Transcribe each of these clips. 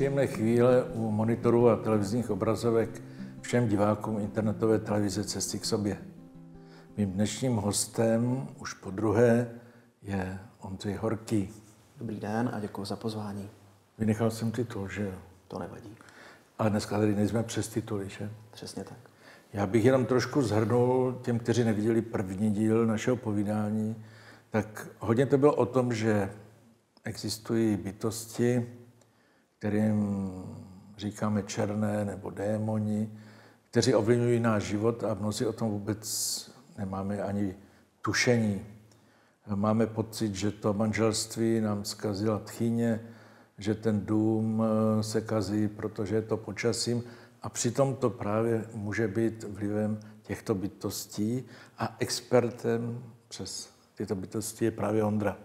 Příjemné chvíle u monitorů a televizních obrazovek všem divákům internetové televize Cesty k sobě. Mým dnešním hostem už podruhé je Ondřej Horký. Dobrý den a děkuji za pozvání. Vynechal jsem titul, že jo? To nevadí. A dneska tady nejsme přes tituly, že? Přesně tak. Já bych jenom trošku zhrnul těm, kteří neviděli první díl našeho povídání, tak hodně to bylo o tom, že existují bytosti, kterým říkáme černé nebo démoni, kteří ovlivňují náš život a mnozí o tom vůbec nemáme ani tušení. Máme pocit, že to manželství nám zkazila tchýně, že ten dům se kazí, protože je to počasím. A přitom to právě může být vlivem těchto bytostí a expertem přes tyto bytosti je právě Ondra.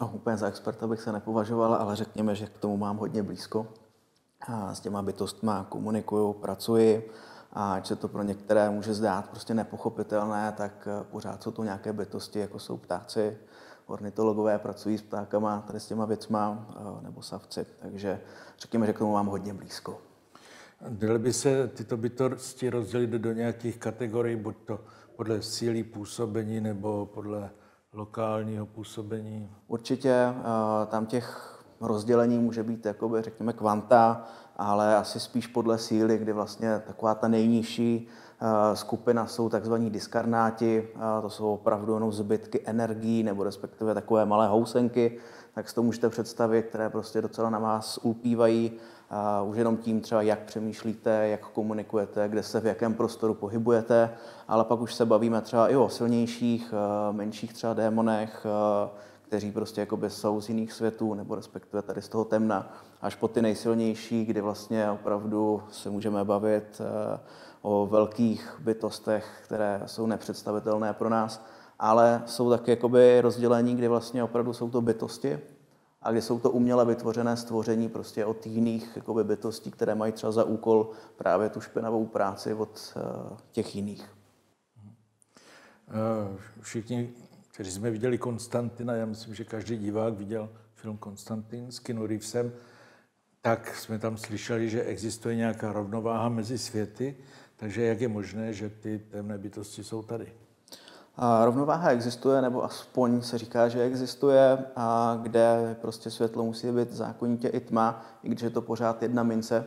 No, úplně za experta bych se nepovažoval, ale řekněme, že k tomu mám hodně blízko. A s těma bytostma komunikuju, pracuji a ať se to pro některé může zdát prostě nepochopitelné, tak pořád jsou tu nějaké bytosti, jako jsou ptáci, ornitologové pracují s ptákama, tady s těma věcma, nebo savci. Takže řekněme, že k tomu mám hodně blízko. Daly by se tyto bytosti rozdělit do nějakých kategorií, buď to podle síly působení nebo podle lokálního působení? Určitě tam těch rozdělení může být, jakoby, řekněme, kvanta, ale asi spíš podle síly, kdy vlastně taková ta nejnižší skupina jsou takzvaní diskarnáti, to jsou opravdu jenom zbytky energií nebo respektive takové malé housenky, tak si to můžete představit, které prostě docela na vás ulpívají. Už jenom tím třeba, jak přemýšlíte, jak komunikujete, kde se v jakém prostoru pohybujete, ale pak už se bavíme třeba i o silnějších, menších třeba démonech, kteří prostě jakoby jsou z jiných světů, nebo respektive tady z toho temna, až po ty nejsilnější, kdy vlastně opravdu se můžeme bavit o velkých bytostech, které jsou nepředstavitelné pro nás, ale jsou taky jakoby rozdělení, kdy vlastně opravdu jsou to bytosti, a kdy jsou to uměle vytvořené stvoření prostě od jiných jakoby bytostí, které mají třeba za úkol právě tu špinavou práci od těch jiných. Všichni, kteří jsme viděli Konstantina, já myslím, že každý divák viděl film Konstantin s Kino Reevesem, tak jsme tam slyšeli, že existuje nějaká rovnováha mezi světy, takže jak je možné, že ty temné bytosti jsou tady? A rovnováha existuje, nebo aspoň se říká, že existuje, a kde prostě světlo musí být zákonitě i tma, i když je to pořád jedna mince,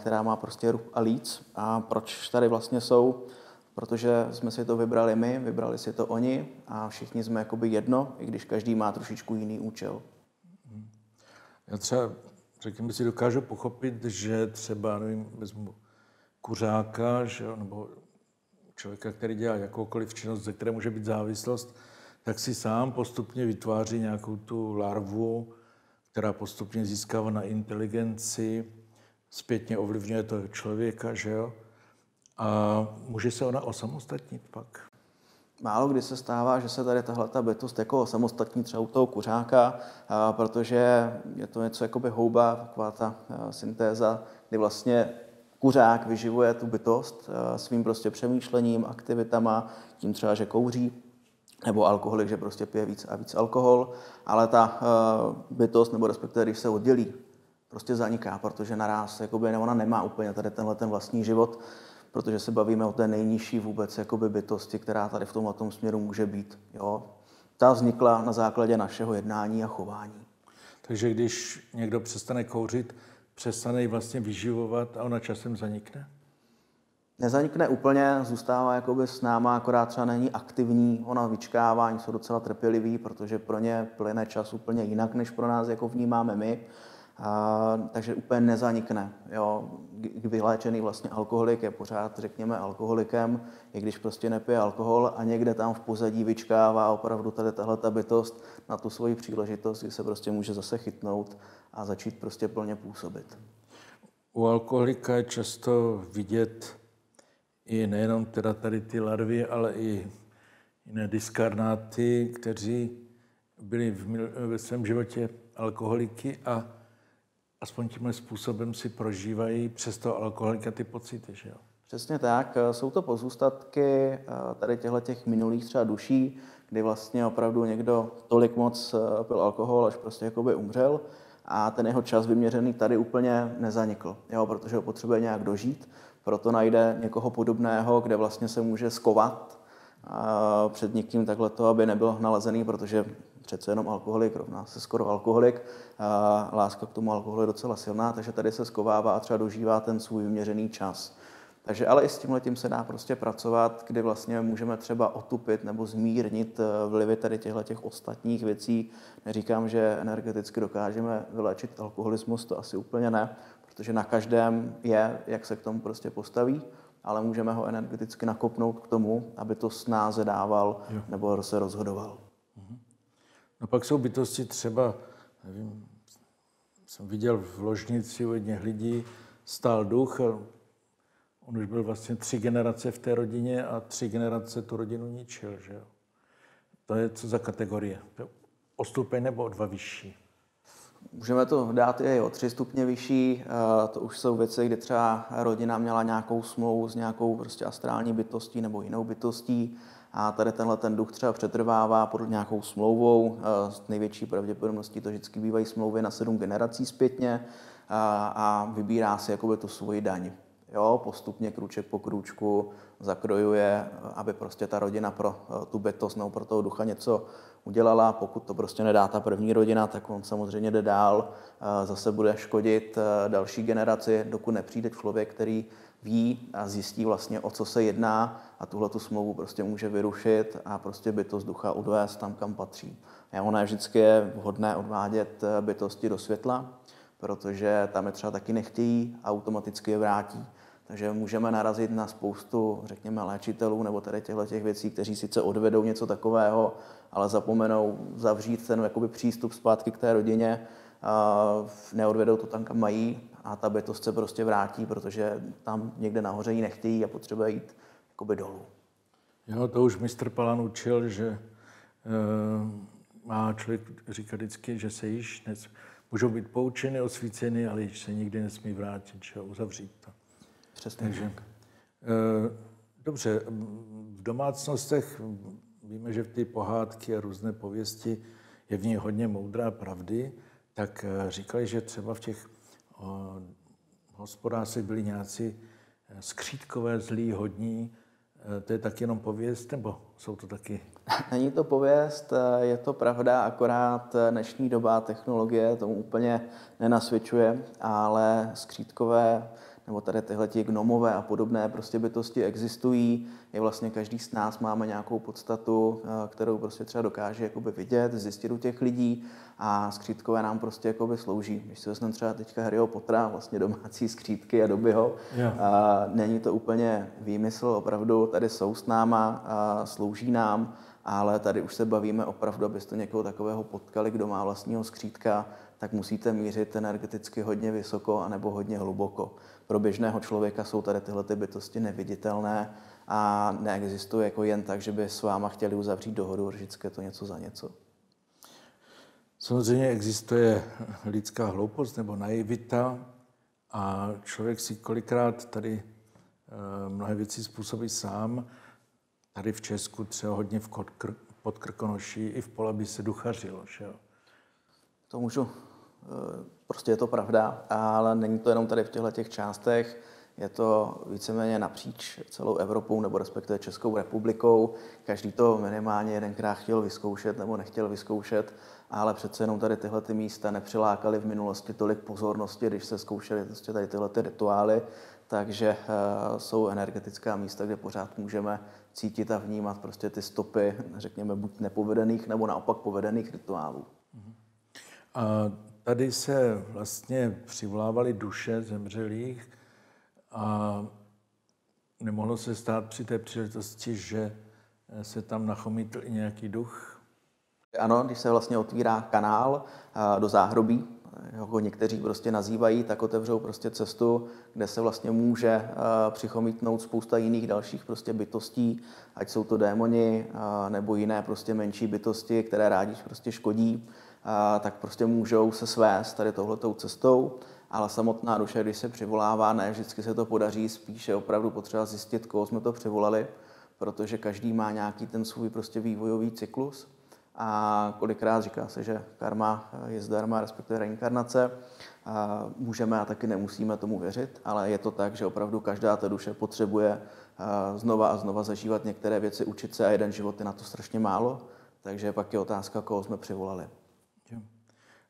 která má prostě rub a líc. A proč tady vlastně jsou? Protože jsme si to vybrali my, vybrali si to oni a všichni jsme jakoby jedno, i když každý má trošičku jiný účel. Já třeba, řekněme, si dokážu pochopit, že třeba, nevím, vezmu kuřáka, že, nebo člověka, který dělá jakoukoliv činnost, ze které může být závislost, tak si sám postupně vytváří nějakou tu larvu, která postupně získává na inteligenci, zpětně ovlivňuje toho člověka, že jo? A může se ona osamostatnit pak? Málo kdy se stává, že se tady tahleta bytost jako samostatní třeba u toho kuřáka, protože je to něco jakoby houba, taková ta syntéza, kdy vlastně kuřák vyživuje tu bytost svým prostě přemýšlením, aktivitama, tím třeba, že kouří, nebo alkoholik, že prostě pije víc a víc alkohol, ale ta bytost, nebo respektive, když se oddělí, prostě zaniká, protože naraz jakoby, ona nemá úplně tady tenhle ten vlastní život, protože se bavíme o té nejnižší vůbec jakoby bytosti, která tady v tomhletom směru může být. Jo? Ta vznikla na základě našeho jednání a chování. Takže když někdo přestane kouřit, přestane ji vlastně vyživovat a ona časem zanikne? Nezanikne úplně, zůstává jakoby s náma, akorát třeba není aktivní. Ona vyčkává, oni jsou docela trpěliví, protože pro ně plyne čas úplně jinak, než pro nás, jako vnímáme my. Takže úplně nezanikne. Jo. Vyléčený vlastně alkoholik je pořád, řekněme, alkoholikem, i když prostě nepije alkohol a někde tam v pozadí vyčkává opravdu tady tahleta bytost na tu svoji příležitost, kdy se prostě může zase chytnout a začít prostě plně působit. U alkoholika je často vidět i nejenom teda tady ty larvy, ale i jiné diskarnáty, kteří byli ve svém životě alkoholiky a aspoň tímhle způsobem si prožívají přes toho alkoholika ty pocity, že jo? Přesně tak. Jsou to pozůstatky tady těch minulých třeba duší, kdy vlastně opravdu někdo tolik moc pil alkohol, až prostě jakoby umřel. a ten jeho čas vyměřený tady úplně nezanikl, jo, protože ho potřebuje nějak dožít, proto najde někoho podobného, kde vlastně se může skovat před někým takhleto, aby nebyl nalezený, protože přece jenom alkoholik rovná se skoro alkoholik, láska k tomu alkoholu je docela silná, takže tady se skovává a třeba dožívá ten svůj vyměřený čas. Takže ale i s tímhletím se dá prostě pracovat, kdy vlastně můžeme třeba otupit nebo zmírnit vlivy tady těch ostatních věcí. Neříkám, že energeticky dokážeme vyléčit alkoholismus, to asi úplně ne, protože na každém je, jak se k tomu prostě postaví, ale můžeme ho energeticky nakopnout k tomu, aby to snáze dával nebo se rozhodoval. No pak jsou bytosti třeba, nevím, jsem viděl v ložnici u jedněch lidí, stál duch, on už byl vlastně 3 generace v té rodině a 3 generace tu rodinu ničil, že jo? To je co za kategorie? O stupeň nebo o 2 vyšší? Můžeme to dát i o 3 stupně vyšší, to už jsou věci, kdy třeba rodina měla nějakou smlouvu s nějakou prostě astrální bytostí nebo jinou bytostí a tady ten duch třeba přetrvává pod nějakou smlouvou, s největší pravděpodobností to vždycky bývají smlouvy na 7 generací zpětně a vybírá si jakoby tu svoji daň. Jo, postupně krůček po krůčku zakrojuje, aby prostě ta rodina pro tu bytost nebo pro toho ducha něco udělala. Pokud to prostě nedá ta první rodina, tak on samozřejmě jde dál. Zase bude škodit další generaci, dokud nepřijde člověk, který ví a zjistí vlastně, o co se jedná a tuhle tu smlouvu prostě může vyrušit a prostě bytost ducha odvést tam, kam patří. A ono je vždycky vhodné odvádět bytosti do světla, protože tam je třeba taky nechtějí a automaticky je vrátí. Takže můžeme narazit na spoustu, řekněme, léčitelů nebo tady těchto věcí, kteří sice odvedou něco takového, ale zapomenou zavřít ten jakoby přístup zpátky k té rodině, neodvedou to tam, kam mají a ta bytost se prostě vrátí, protože tam někde nahoře ji nechtějí a potřebuje jít jakoby dolů. Jo, to už mistr Palan učil, že má člověk říkat vždycky, že se již můžou být poučeny, osvíceny, ale již se nikdy nesmí vrátit, že uzavřít to. Přesně. Takže, dobře, v domácnostech víme, že v té pohádky a různé pověsti je v ní hodně moudrá pravdy, tak říkali, že třeba v těch hospodářích byli nějací skřítkové, zlí, hodní. To je tak jenom pověst, nebo jsou to taky? Není to pověst, je to pravda, akorát dnešní doba technologie tomu úplně nenasvědčuje, ale skřítkové nebo tady tyhleti gnomové a podobné prostě bytosti existují. Je vlastně každý z nás máme nějakou podstatu, kterou prostě třeba dokáže jakoby vidět, zjistit u těch lidí a skřítkové nám prostě jakoby slouží. Když si vezmeme třeba teďka Harryho Pottera, vlastně domácí skřítky a Dobbyho, a není to úplně výmysl, opravdu tady jsou s náma, a slouží nám, ale tady už se bavíme opravdu, abyste někoho takového potkali, kdo má vlastního skřítka, tak musíte mířit energeticky hodně vysoko anebo hodně hluboko. Pro běžného člověka jsou tady tyhle bytosti neviditelné a neexistuje jako jen tak, že by s váma chtěli uzavřít dohodu, vždycky je to něco za něco. Samozřejmě existuje lidská hloupost nebo naivita a člověk si kolikrát tady mnohé věci způsobí sám. Tady v Česku třeba hodně v Podkrkonoší i v Polabí se duchařilo, že jo? To můžu, prostě je to pravda, ale není to jenom tady v těchto částech, je to víceméně napříč celou Evropou nebo respektive Českou republikou. Každý to minimálně jedenkrát chtěl vyzkoušet nebo nechtěl vyzkoušet, ale přece jenom tady tyhle místa nepřilákaly v minulosti tolik pozornosti, když se zkoušely prostě tady tyhle rituály, takže jsou energetická místa, kde pořád můžeme cítit a vnímat prostě ty stopy, řekněme, buď nepovedených nebo naopak povedených rituálů. A tady se vlastně přivlávaly duše zemřelých a nemohlo se stát při té příležitosti, že se tam nachomítl i nějaký duch? Ano, když se vlastně otvírá kanál do záhrobí, jako někteří prostě nazývají, tak otevřou prostě cestu, kde se vlastně může přichomítnout spousta jiných dalších prostě bytostí, ať jsou to démoni nebo jiné prostě menší bytosti, které rádi prostě škodí. Tak prostě můžou se svést tady touhletou cestou, ale samotná duše, když se přivolává, ne vždycky se to podaří, spíše opravdu potřeba zjistit, koho jsme to přivolali, protože každý má nějaký ten svůj prostě vývojový cyklus A kolikrát říká se, že karma je zdarma, respektive reinkarnace. Můžeme a taky nemusíme tomu věřit, ale je to tak, že opravdu každá ta duše potřebuje znova a znova zažívat některé věci, učit se a jeden život je na to strašně málo. Takže pak je otázka, koho jsme přivolali.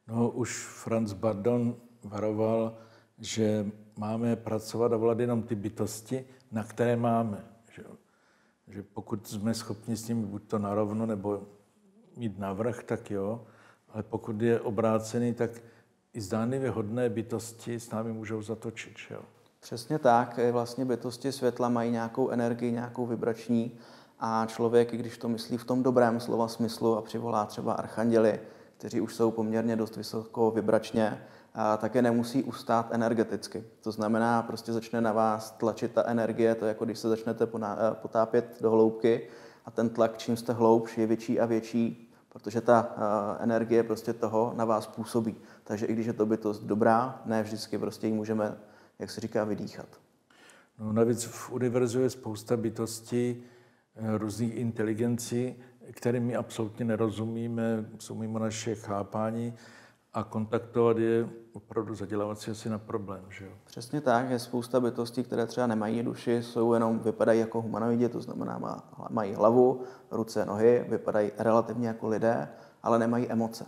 No, už Franz Bardon varoval, že máme pracovat a volat jenom ty bytosti, na které máme. Že pokud jsme schopni s nimi buď to narovno, nebo mít navrch, tak jo. Ale pokud je obrácený, tak i zdánlivě hodné bytosti s námi můžou zatočit. Jo? Přesně tak. Vlastně bytosti světla mají nějakou energii, nějakou vibrační. A člověk, i když to myslí v tom dobrém slova smyslu a přivolá třeba archanděli, kteří už jsou poměrně dost vysoko vibračně, také nemusí ustát energeticky. To znamená, prostě začne na vás tlačit ta energie, to je jako když se začnete potápět do hloubky a ten tlak, čím jste hloubš, je větší a větší, protože ta energie prostě toho na vás působí. Takže i když je to bytost dobrá, ne vždycky prostě ji můžeme, jak se říká, vydýchat. No, navíc v univerzu je spousta bytostí, různých inteligencí, kterými absolutně nerozumíme, jsou mimo naše chápání a kontaktovat je opravdu zadělávat si asi na problém, že jo? Přesně tak, je spousta bytostí, které třeba nemají duši, jsou jenom, vypadají jako humanoidi, to znamená mají hlavu, ruce, nohy, vypadají relativně jako lidé, ale nemají emoce.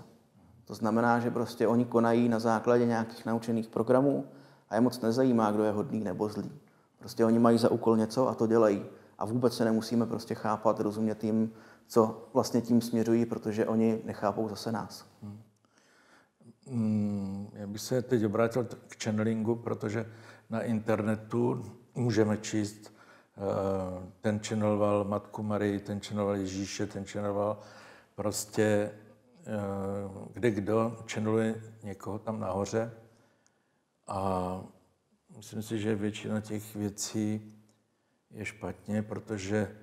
To znamená, že prostě oni konají na základě nějakých naučených programů a je moc nezajímá, kdo je hodný nebo zlý. Prostě oni mají za úkol něco a to dělají. A vůbec se nemusíme prostě chápat, rozumět jim, co vlastně tím směřují, protože oni nechápou zase nás. Já bych se teď obrátil k channelingu, protože na internetu můžeme číst, ten channeloval Matku Marii, ten channeloval Ježíše, ten channeloval prostě kdekdo channeluje někoho tam nahoře. A myslím si, že většina těch věcí je špatně, protože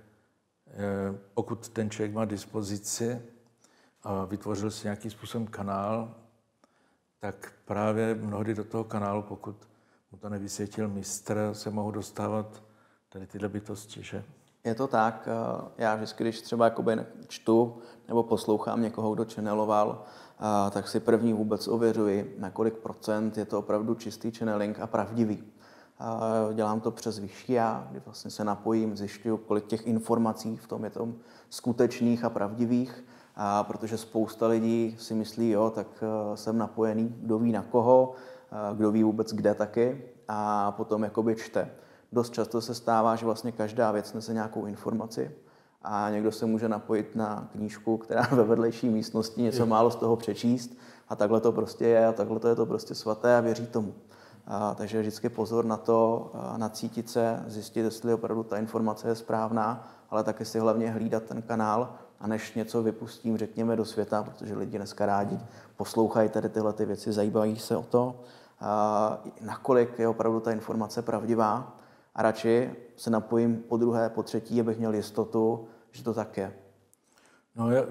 pokud ten člověk má dispozici a vytvořil si nějakým způsobem kanál, tak právě mnohdy do toho kanálu, pokud mu to nevysvětil mistr, se mohou dostávat tady tyhle bytosti, že? Je to tak. Já vždycky, když třeba jakoby čtu nebo poslouchám někoho, kdo channeloval, tak si první vůbec ověřuji, na kolik procent je to opravdu čistý channeling a pravdivý. Dělám to přes vyšší já, kdy vlastně se napojím, zjišťuju, kolik těch informací v tom je tom skutečných a pravdivých, protože spousta lidí si myslí, jo, tak jsem napojený, kdo ví na koho, kdo ví vůbec kde taky a potom jakoby čte. Dost často se stává, že vlastně každá věc nese nějakou informaci a někdo se může napojit na knížku, která ve vedlejší místnosti něco málo z toho přečíst a takhle to prostě je a takhle je to prostě svaté a věří tomu. Takže vždycky pozor na to, nacítit se, zjistit, jestli opravdu ta informace je správná, ale taky si hlavně hlídat ten kanál a než něco vypustím, řekněme, do světa, protože lidi dneska rádi poslouchají tady tyhle ty věci, zajímají se o to, nakolik je opravdu ta informace pravdivá a radši se napojím po druhé, po třetí, abych měl jistotu, že to tak je. No já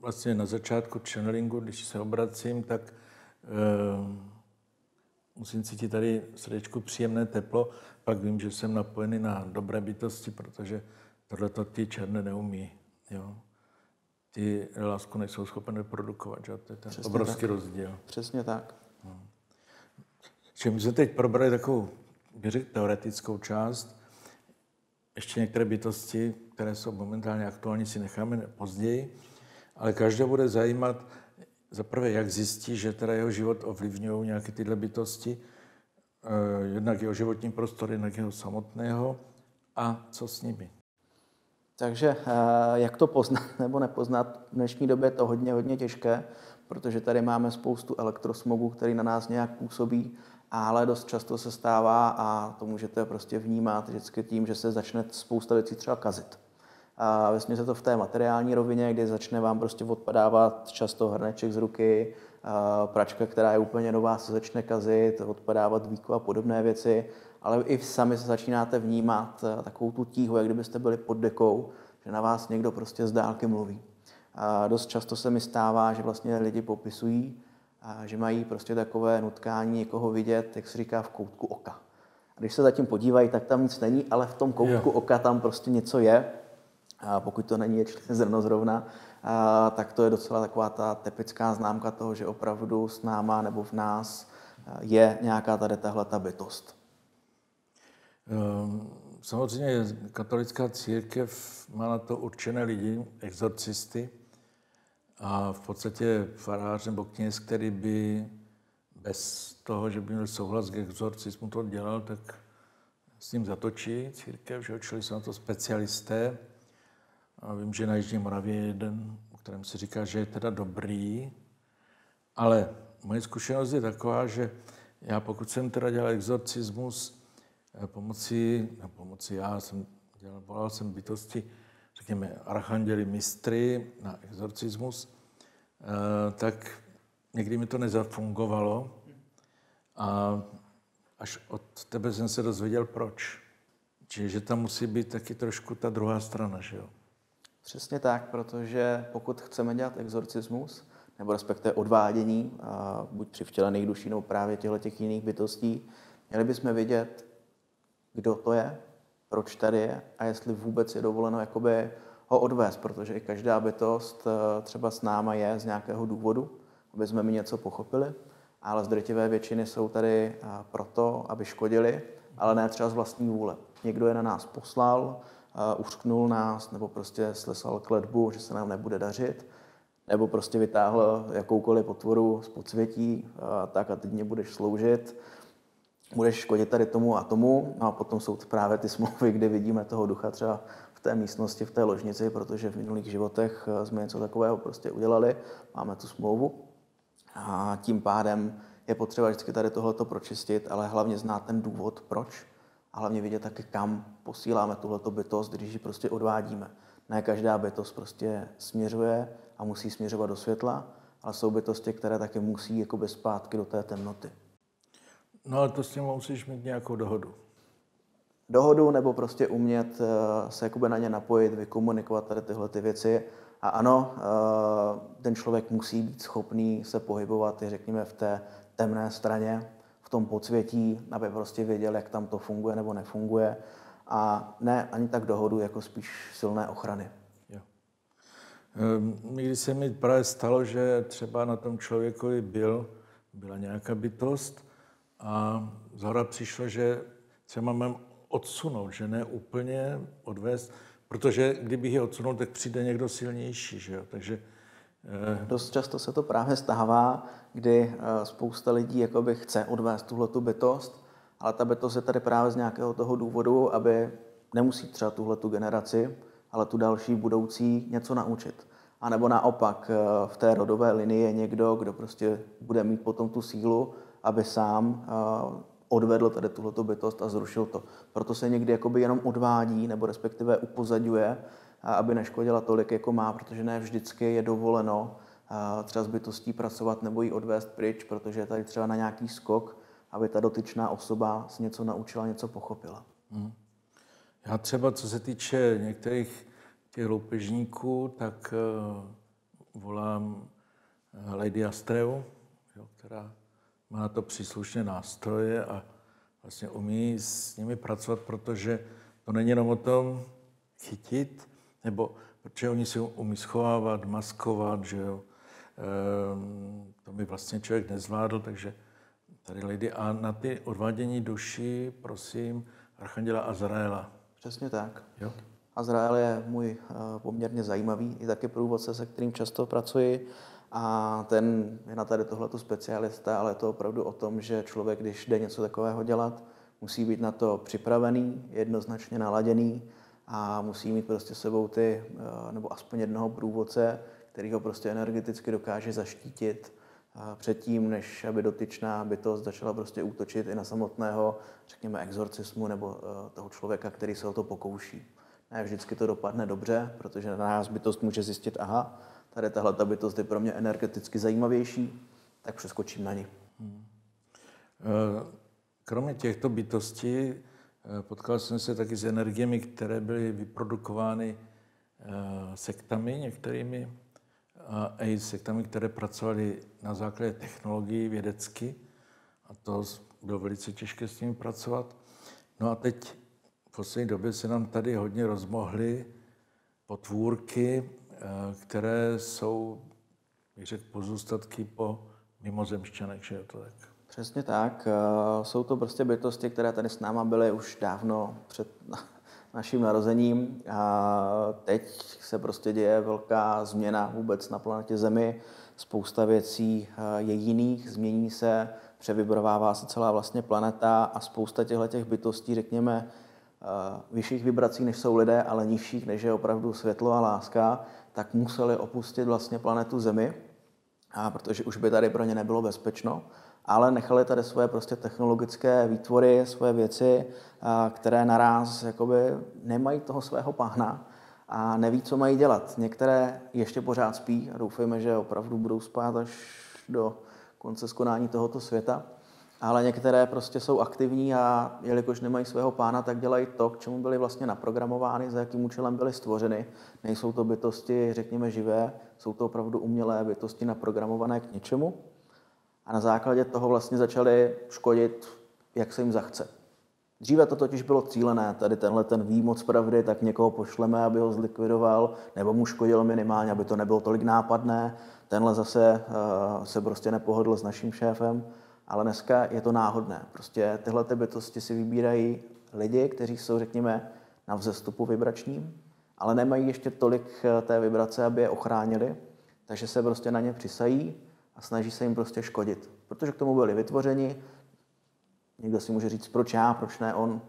vlastně na začátku channelingu, když se obracím, tak musím cítit tady v srdečku příjemné teplo, pak vím, že jsem napojený na dobré bytosti, protože tohleto ty černé neumí. Jo? Ty lásku nejsou schopné reprodukovat. Že? To je ten obrovský rozdíl. Přesně tak. No. My jsme teď probrali takovou, bych řekl, teoretickou část. Ještě některé bytosti, které jsou momentálně aktuální, si necháme později, ale každého bude zajímat, za prvé, jak zjistí, že teda jeho život ovlivňují nějaké tyhle bytosti, jednak jeho životní prostor, jednak jeho samotného a co s nimi. Takže jak to poznat nebo nepoznat, v dnešní době je to hodně těžké, protože tady máme spoustu elektrosmogu, který na nás nějak působí, ale dost často se stává a to můžete prostě vnímat vždycky tím, že se začne spousta věcí třeba kazit. A vlastně se to v té materiální rovině, kdy začne vám prostě odpadávat často hrneček z ruky, pračka, která je úplně nová, se začne kazit, odpadávat víko a podobné věci, ale i sami se začínáte vnímat takovou tu tíhu, jak kdybyste byli pod dekou, že na vás někdo prostě z dálky mluví. A dost často se mi stává, že vlastně lidi popisují, že mají prostě takové nutkání někoho vidět, jak se říká, v koutku oka. A když se zatím podívají, tak tam nic není, ale v tom koutku oka tam prostě něco je. pokud to není ječné zrno zrovna, tak to je docela taková ta typická známka toho, že opravdu s náma nebo v nás je nějaká tady tahleta bytost. Samozřejmě katolická církev má na to určené lidi, exorcisty, a v podstatě farář nebo kněz, který by bez toho, že by měl souhlas k exorcismu to dělal, tak s ním zatočí církev, že čili jsou na to specialisté. A vím, že na Jižní Moravě je jeden, o kterém se říká, že je teda dobrý, ale moje zkušenost je taková, že já pokud jsem teda dělal exorcismus volal jsem bytosti, řekněme, archanděli, mistry na exorcismus, tak někdy mi to nezafungovalo a až od tebe jsem se dozvěděl, proč. Čiže tam musí být taky trošku ta druhá strana, že jo? Přesně tak, protože pokud chceme dělat exorcismus, nebo respektive odvádění, buď při vtělených duší, nebo právě těch jiných bytostí, měli bychom vědět, kdo to je, proč tady je a jestli vůbec je dovoleno jakoby ho odvést, protože i každá bytost třeba s náma je z nějakého důvodu, aby jsme mi něco pochopili, ale z drtivé většiny jsou tady proto, aby škodili, ale ne třeba z vlastní vůle. Někdo je na nás poslal, uřknul nás, nebo prostě slesal kletbu, že se nám nebude dařit, nebo prostě vytáhl jakoukoliv potvoru z podsvětí, tak a teď mě budeš sloužit, budeš škodit tady tomu a tomu, no a potom jsou právě ty smlouvy, kde vidíme toho ducha třeba v té místnosti, v té ložnici, protože v minulých životech jsme něco takového prostě udělali, máme tu smlouvu a tím pádem je potřeba vždycky tady tohleto pročistit, ale hlavně znát ten důvod, proč a hlavně vidět taky, kam posíláme tuhleto bytost, když ji prostě odvádíme. Ne každá bytost prostě směřuje a musí směřovat do světla, ale jsou bytosti, které taky musí jakoby zpátky do té temnoty. No ale to s tím musíš mít nějakou dohodu. Dohodu nebo prostě umět se jakoby na ně napojit, vykomunikovat tady tyhle ty věci. A ano, ten člověk musí být schopný se pohybovat, řekněme, v té temné straně, v tom podsvětí, aby prostě věděl, jak tam to funguje nebo nefunguje. A ne ani tak dohodu, jako spíš silné ochrany. Jo. Když se mi právě stalo, že třeba na tom člověkovi byla nějaká bytost, a zhora přišlo, že se mám odsunout, že ne úplně odvést, protože kdybych je odsunul, tak přijde někdo silnější, že jo? Takže, dost často se to právě stává, kdy spousta lidí jakoby chce odvést tuhletu bytost, ale ta bytost je tady právě z nějakého toho důvodu, aby nemusí třeba tuhletu generaci, ale tu další budoucí něco naučit. A nebo naopak v té rodové linii je někdo, kdo prostě bude mít potom tu sílu, aby sám odvedl tady tuhleto bytost a zrušil to. Proto se někdy jakoby jenom odvádí, nebo respektive upozadňuje, aby neškodila tolik, jako má, protože ne vždycky je dovoleno třeba s bytostí pracovat nebo ji odvést pryč, protože je tady třeba na nějaký skok, aby ta dotyčná osoba si něco naučila, něco pochopila. Já třeba, co se týče některých těch loupežníků, tak volám Lady Astreu, která má na to příslušné nástroje a vlastně umí s nimi pracovat, protože to není jenom o tom chytit, nebo protože oni si umí schovávat, maskovat, že jo. To by vlastně člověk nezvládl, takže tady lidi. A na ty odvádění duši, prosím, archanděla Azraela. Přesně tak. Jo? Azrael je můj poměrně zajímavý, i taky průvodce, se kterým často pracuji. A ten je na tady tohleto specialista, ale je to opravdu o tom, že člověk, když jde něco takového dělat, musí být na to připravený, jednoznačně naladěný a musí mít prostě sebou ty, nebo aspoň jednoho průvodce, který ho prostě energeticky dokáže zaštítit předtím, než aby dotyčná bytost začala prostě útočit i na samotného, řekněme, exorcismu nebo toho člověka, který se o to pokouší. Ne vždycky to dopadne dobře, protože na nás bytost může zjistit, aha, tady tahleta bytost je pro mě energeticky zajímavější, tak přeskočím na ní. Kromě těchto bytostí potkal jsem se taky s energiemi, které byly vyprodukovány sektami některými, a i sektami, které pracovaly na základě technologií vědecky, a to bylo velice těžké s nimi pracovat. No a teď v poslední době se nám tady hodně rozmohly potvůrky, které jsou, jak řekl, pozůstatky po mimozemšťanech, že je to tak? Přesně tak. Jsou to prostě bytosti, které tady s náma byly už dávno před naším narozením. A teď se prostě děje velká změna vůbec na planetě Zemi. Spousta věcí je jiných, změní se, převibrovává se celá vlastně planeta a spousta těchto bytostí, řekněme, vyšších vibrací, než jsou lidé, ale nižších, než je opravdu světlo a láska, tak museli opustit vlastně planetu Zemi, protože už by tady pro ně nebylo bezpečno, ale nechali tady svoje prostě technologické výtvory, svoje věci, které naráz jakoby nemají toho svého pána a neví, co mají dělat. Některé ještě pořád spí a doufejme, že opravdu budou spát až do konce skonání tohoto světa, ale některé prostě jsou aktivní a jelikož nemají svého pána, tak dělají to, k čemu byly vlastně naprogramovány, za jakým účelem byly stvořeny. Nejsou to bytosti, řekněme, živé, jsou to opravdu umělé bytosti naprogramované k něčemu. A na základě toho vlastně začali škodit, jak se jim zachce. Dříve to totiž bylo cílené, tady tenhle ten ví moc pravdy, tak někoho pošleme, aby ho zlikvidoval, nebo mu škodil minimálně, aby to nebylo tolik nápadné. Tenhle zase se prostě nepohodl s naším šéfem. Ale dneska je to náhodné. Prostě tyhle bytosti si vybírají lidi, kteří jsou, řekněme, na vzestupu vibračním, ale nemají ještě tolik té vibrace, aby je ochránili, takže se prostě na ně přisají a snaží se jim prostě škodit. Protože k tomu byli vytvořeni. Někdo si může říct, proč já, proč ne on.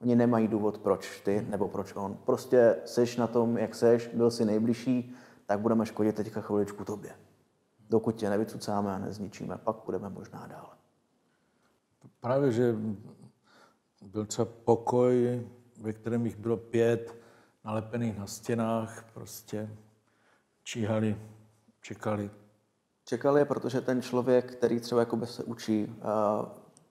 Oni nemají důvod, proč ty nebo proč on. Prostě seš na tom, jak seš, byl si nejbližší, tak budeme škodit teďka chviličku tobě. Dokud tě nevycucáme a nezničíme, pak budeme možná dál. Právě, že byl třeba pokoj, ve kterém jich bylo 5 nalepených na stěnách, prostě číhali, čekali. Čekali, protože ten člověk, který třeba jakoby se učí,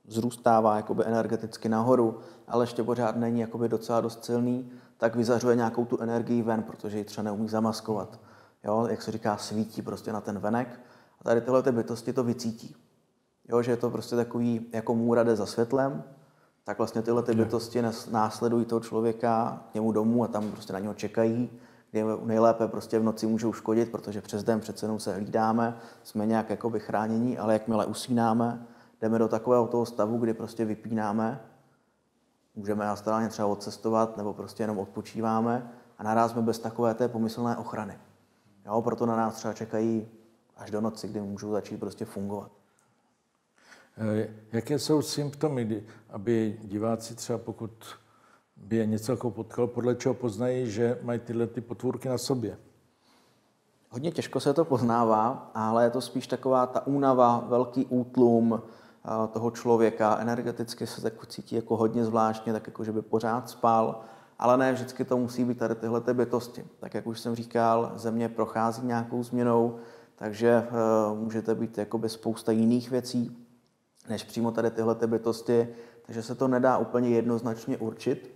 zrůstává jakoby energeticky nahoru, ale ještě pořád není jakoby docela dost silný, tak vyzařuje nějakou tu energii ven, protože ji třeba neumí zamaskovat. Jo? Jak se říká, svítí prostě na ten venek a tady tyhle bytosti to vycítí. Jo, že je to prostě takový, jako můra jde za světlem, tak vlastně tyhle bytosti následují toho člověka k němu domů a tam prostě na něho čekají, kde nejlépe prostě v noci můžou škodit, protože přes den přece jenom se hlídáme, jsme nějak jakoby chránění, ale jakmile usínáme, jdeme do takového toho stavu, kdy prostě vypínáme, můžeme astrálně třeba odcestovat nebo prostě jenom odpočíváme a naráz jsme bez takové té pomyslné ochrany. Jo, proto na nás třeba čekají až do noci, kdy můžou začít prostě fungovat. Jaké jsou symptomy, aby diváci třeba, pokud by je něco jako potkal, podle čeho poznají, že mají tyhle potvůrky na sobě? Hodně těžko se to poznává, ale je to spíš taková ta únava, velký útlum toho člověka. Energeticky se tak cítí jako hodně zvláštně, tak jako, že by pořád spal, ale ne vždycky to musí být tady tyhle bytosti. Tak jak už jsem říkal, Země prochází nějakou změnou, takže můžete být jakoby spousta jiných věcí, než přímo tady tyhle bytosti, takže se to nedá úplně jednoznačně určit.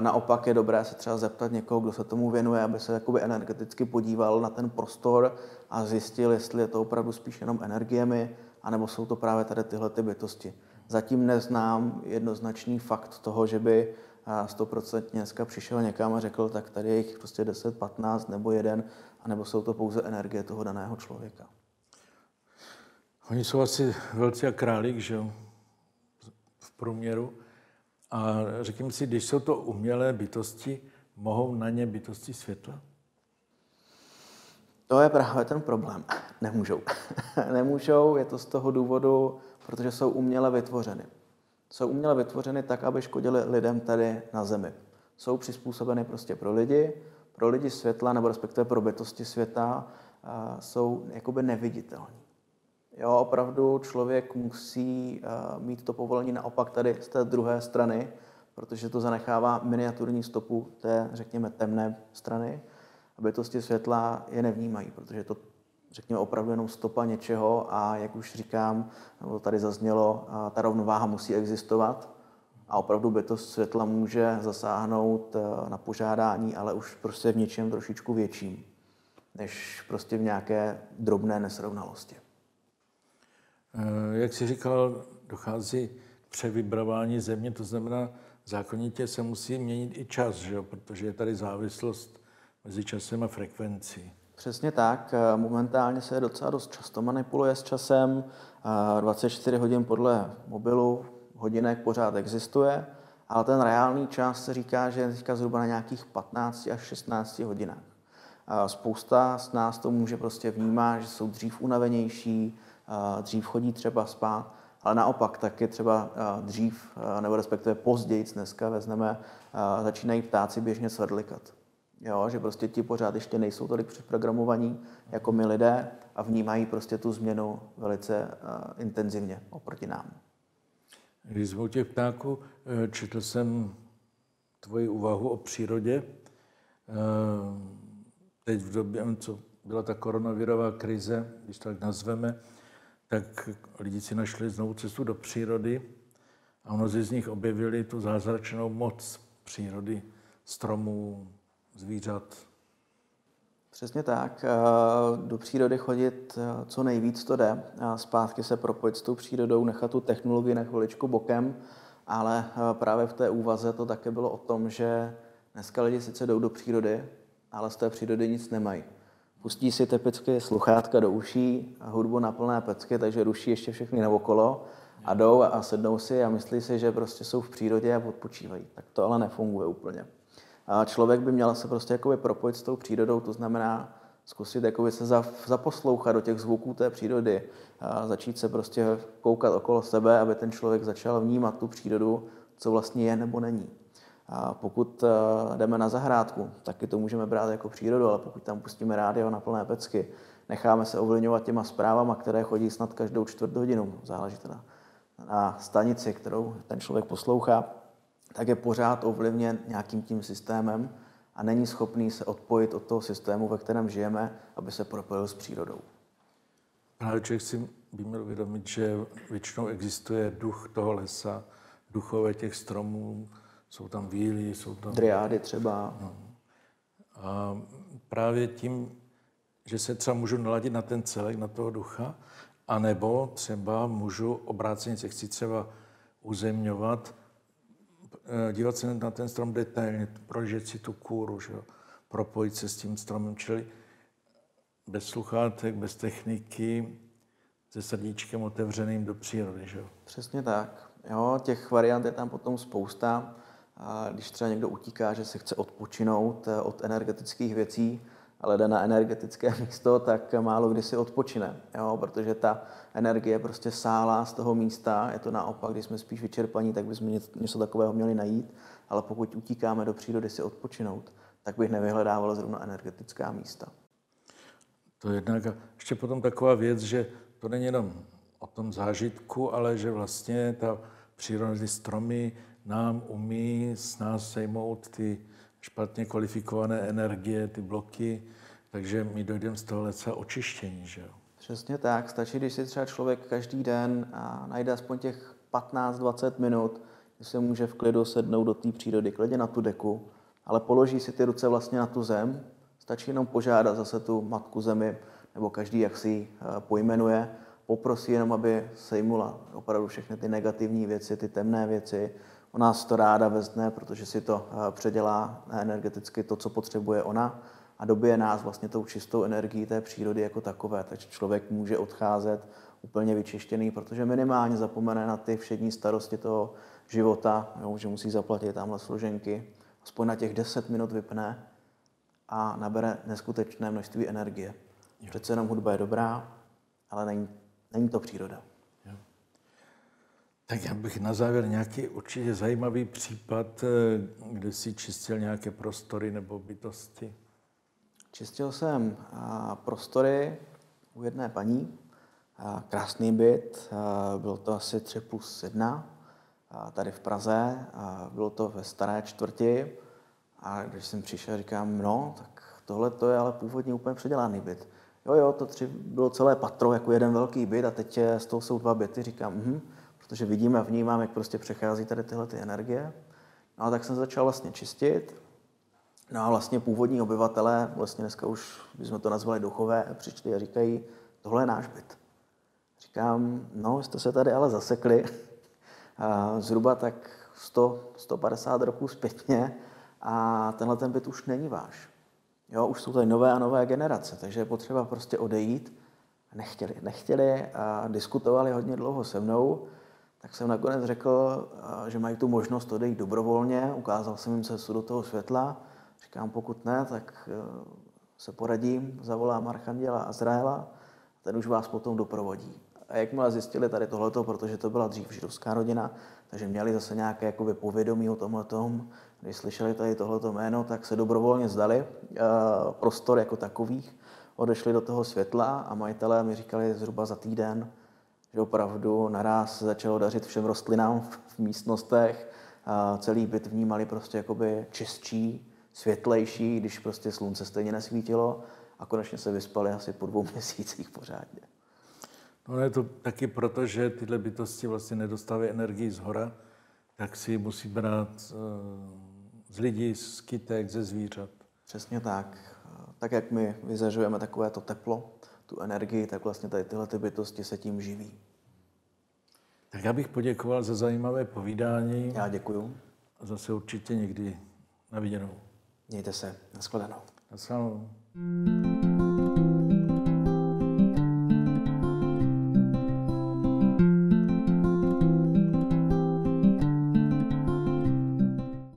Naopak je dobré se třeba zeptat někoho, kdo se tomu věnuje, aby se jakoby energeticky podíval na ten prostor a zjistil, jestli je to opravdu spíš jenom energiemi, anebo jsou to právě tady tyhle bytosti. Zatím neznám jednoznačný fakt toho, že by 100% dneska přišel někam a řekl, tak tady je jich prostě 10, 15 nebo 1, anebo jsou to pouze energie toho daného člověka. Oni jsou asi velcí a králík, že jo, v průměru. A řekněme si, když jsou to umělé bytosti, mohou na ně bytosti světla? To je právě ten problém. Nemůžou. Nemůžou, je to z toho důvodu, protože jsou uměle vytvořeny. Jsou uměle vytvořeny tak, aby škodili lidem tady na Zemi. Jsou přizpůsobeny prostě pro lidi světla, nebo respektive pro bytosti světa, jsou jakoby neviditelní. Jo, opravdu člověk musí mít to povolení naopak tady z té druhé strany, protože to zanechává miniaturní stopu té, řekněme, temné strany. A bytosti světla je nevnímají, protože to, řekněme, opravdu jenom stopa něčeho a, jak už říkám, nebo tady zaznělo, ta rovnováha musí existovat a opravdu bytost světla může zasáhnout na požádání, ale už prostě v něčem trošičku větším, než prostě v nějaké drobné nesrovnalosti. Jak jsi říkal, dochází k převibrování Země, to znamená, zákonitě se musí měnit i čas, že jo? Protože je tady závislost mezi časem a frekvencí. Přesně tak. Momentálně se docela dost často manipuluje s časem. 24 hodin podle mobilu, hodinek pořád existuje, ale ten reálný čas se říká, že je teďka zhruba na nějakých 15 až 16 hodinách. Spousta z nás to může prostě vnímat, že jsou dřív unavenější, dřív chodí třeba spát, ale naopak taky třeba dřív, nebo respektive později, dneska vezmeme, začínají ptáci běžně svrdlikat. Jo, že prostě ti pořád ještě nejsou tolik předprogramovaní jako my lidé a vnímají prostě tu změnu velice intenzivně oproti nám. Když jsme u těch ptáků, četl jsem tvoji úvahu o přírodě. Teď v době, co byla ta koronavirová krize, když tak nazveme, tak lidi si našli znovu cestu do přírody a mnozí z nich objevili tu zázračnou moc přírody, stromů, zvířat. Přesně tak. Do přírody chodit co nejvíc to jde. Zpátky se propojit s tou přírodou, nechat tu technologii na chviličku bokem, ale právě v té úvaze to také bylo o tom, že dneska lidi sice jdou do přírody, ale z té přírody nic nemají. Pustí si typicky sluchátka do uší, hudbu na plné pecky, takže ruší ještě všechny naokolo a jdou a sednou si a myslí si, že prostě jsou v přírodě a odpočívají. Tak to ale nefunguje úplně. Člověk by měl se prostě jakoby propojit s tou přírodou, to znamená zkusit jakoby se zaposlouchat do těch zvuků té přírody, začít se prostě koukat okolo sebe, aby ten člověk začal vnímat tu přírodu, co vlastně je nebo není. A pokud jdeme na zahrádku, taky to můžeme brát jako přírodu, ale pokud tam pustíme rádio na plné pecky, necháme se ovlivňovat těma zprávama, které chodí snad každou čtvrt hodinu, záleží teda na stanici, kterou ten člověk poslouchá, tak je pořád ovlivněn nějakým tím systémem a není schopný se odpojit od toho systému, ve kterém žijeme, aby se propojil s přírodou. Právě člověk si by měl uvědomit, že většinou existuje duch toho lesa, duchové těch stromů, jsou tam víly, jsou tam... Dryády třeba. No. A právě tím, že se třeba můžu naladit na ten celek, na toho ducha, anebo třeba můžu obráceně se chci třeba uzemňovat, dívat se na ten strom detailně, prožít si tu kůru, že jo? Propojit se s tím stromem, čili bez sluchátek, bez techniky, se srdíčkem otevřeným do přírody. Že jo? Přesně tak. Jo, těch variant je tam potom spousta. Když třeba někdo utíká, že se chce odpočinout od energetických věcí, ale jde na energetické místo, tak málo kdy si odpočine, jo? Protože ta energie prostě sálá z toho místa. Je to naopak, když jsme spíš vyčerpaní, tak bychom něco takového měli najít. Ale pokud utíkáme do přírody si odpočinout, tak bych nevyhledával zrovna energetická místa. To jednak a ještě potom taková věc, že to není jenom o tom zážitku, ale že vlastně ta příroda, ty stromy nám umí s nás sejmout ty špatně kvalifikované energie, ty bloky, takže my dojdeme z toho lesa očištění, že jo? Přesně tak. Stačí, když si třeba člověk každý den a najde aspoň těch 15-20 minut, když se může v klidu sednout do té přírody, klidně na tu deku, ale položí si ty ruce vlastně na tu zem, stačí jenom požádat zase tu matku zemi, nebo každý, jak si ji pojmenuje, poprosí jenom, aby sejmula opravdu všechny ty negativní věci, ty temné věci. Ona si to ráda vezme, protože si to předělá energeticky to, co potřebuje ona a dobije nás vlastně tou čistou energií té přírody jako takové. Takže člověk může odcházet úplně vyčištěný, protože minimálně zapomene na ty všední starosti toho života, jo, že musí zaplatit tamhle složenky. Aspoň na těch 10 minut vypne a nabere neskutečné množství energie. Jo. Přece jenom hudba je dobrá, ale není to příroda. Jo. Tak já bych na závěr nějaký určitě zajímavý případ, kde jsi čistil nějaké prostory nebo bytosti. Čistil jsem prostory u jedné paní. Krásný byt, bylo to asi 3+1 tady v Praze. Bylo to ve staré čtvrti a když jsem přišel, říkám, no, tak tohle to je ale původně úplně předělaný byt. Jo, to bylo celé patro, jako jeden velký byt a teď z toho jsou 2 byty, říkám, protože vidím a vnímám, jak prostě přechází tady tyhle ty energie. No a tak jsem začal vlastně čistit. No a vlastně původní obyvatelé, vlastně dneska už bychom to nazvali duchové, přišli a říkají, tohle je náš byt. Říkám, no, jste se tady ale zasekli. Zhruba tak 100-150 roků zpětně a tenhle ten byt už není váš. Jo, už jsou tady nové a nové generace, takže je potřeba prostě odejít. Nechtěli a diskutovali hodně dlouho se mnou, tak jsem nakonec řekl, že mají tu možnost odejít dobrovolně, ukázal jsem jim cestu do toho světla. Říkám, pokud ne, tak se poradím, zavolám Archanděla Azraela, ten už vás potom doprovodí. A jakmile zjistili tady tohleto, protože to byla dřív židovská rodina, takže měli zase nějaké jakoby povědomí o tomhletom, když slyšeli tady tohleto jméno, tak se dobrovolně vzdali prostor jako takových, odešli do toho světla a majitelé mi říkali zhruba za týden, že opravdu naraz začalo dařit všem rostlinám v místnostech, celý byt vnímali prostě jakoby čistší, světlejší, když prostě slunce stejně nesvítilo a konečně se vyspali asi po 2 měsících pořádně. No je to taky proto, že tyhle bytosti vlastně nedostávají energii z hora, tak si musí brát z lidí, z kytek, ze zvířat. Přesně tak. Tak, jak my vyzařujeme takové to teplo, tu energii, tak vlastně tady tyhle bytosti se tím živí. Tak já bych poděkoval za zajímavé povídání. Já děkuju. A zase určitě někdy na viděnou. Mějte se. Naschledanou. Naschledanou.